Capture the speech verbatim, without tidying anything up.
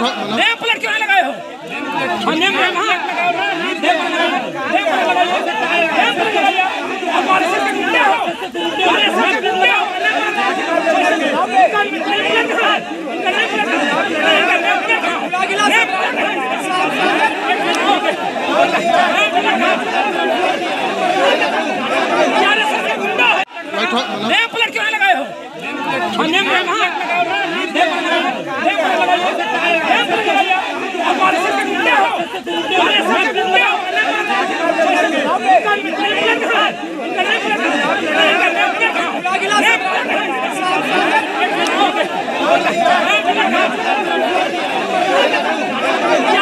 Name plate क्यों लगाए हो? नेम प्लेट लगाओ ना, नेम प्लेट लगाओ, नेम प्लेट लगाओ, हमारे से कितने हो? हमारे से कितने हो? इनका नेम प्लेट कहाँ है? इनका नेम प्लेट कहाँ है? इनका नेम प्लेट कहाँ है? नेम प्लेट नेम प्लेट क्यों लगाए हो? नेम प्लेट लगाओ ना, नेम प्लेट लगाओ, हमारे से कितने हो? हमारे से कितने हो? इनका नेम प्लेट कहाँ है? इनका नेम प्लेट कहाँ है? इनका नेम प्लेट कहाँ है? नेम प्लेट कहाँ है? नेम प्लेट कहाँ है?